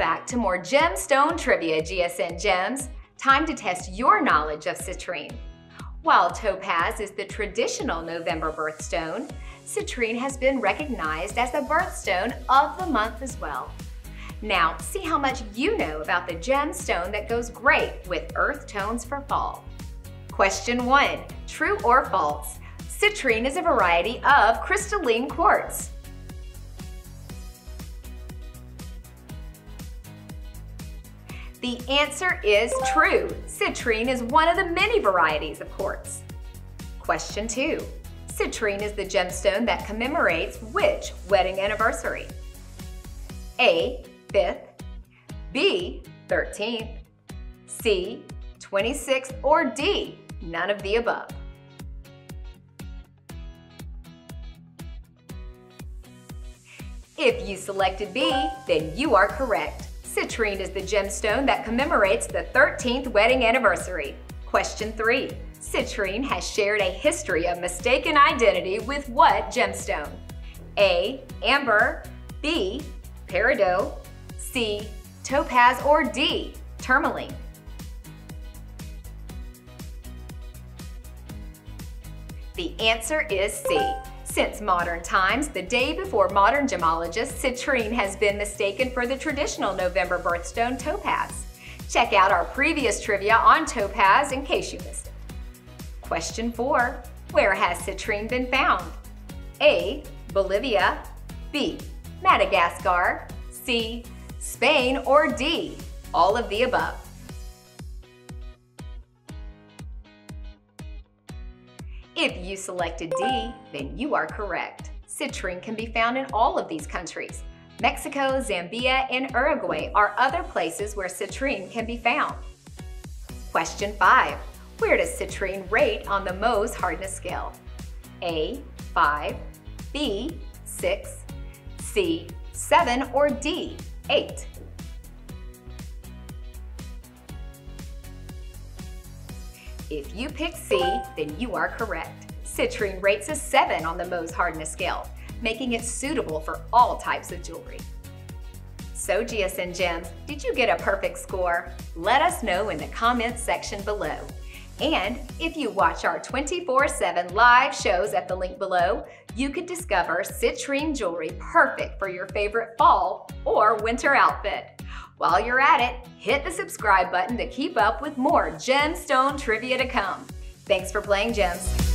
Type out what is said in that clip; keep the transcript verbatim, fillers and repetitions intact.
back to more gemstone trivia, G S N Gems. Time to test your knowledge of citrine. While topaz is the traditional November birthstone, citrine has been recognized as the birthstone of the month as well. Now, see how much you know about the gemstone that goes great with earth tones for fall. Question one, true or false? Citrine is a variety of crystalline quartz. The answer is true. Citrine is one of the many varieties of quartz. Question two. Citrine is the gemstone that commemorates which wedding anniversary? A. fifth, B. thirteenth, C. twenty-sixth, or D. none of the above. If you selected B, then you are correct. Citrine is the gemstone that commemorates the thirteenth wedding anniversary. Question three. Citrine has shared a history of mistaken identity with what gemstone? A. Amber, B. Peridot, C. Topaz, or D. Tourmaline. The answer is C. Since modern times, the day before modern gemologists, citrine has been mistaken for the traditional November birthstone topaz. Check out our previous trivia on topaz in case you missed it. Question four. Where has citrine been found? A. Bolivia, B. Madagascar, C. Spain, or D. all of the above. If you selected D, then you are correct. Citrine can be found in all of these countries. Mexico, Zambia, and Uruguay are other places where citrine can be found. Question five. Where does citrine rate on the Mohs hardness scale? A. five, B. six, C. seven, or D. eight. If you pick C, then you are correct. Citrine rates a seven on the Mohs hardness scale, making it suitable for all types of jewelry. So G S N Gems, did you get a perfect score? Let us know in the comments section below. And if you watch our twenty-four seven live shows at the link below, you could discover citrine jewelry perfect for your favorite fall or winter outfit. While you're at it, hit the subscribe button to keep up with more gemstone trivia to come. Thanks for playing, Gems.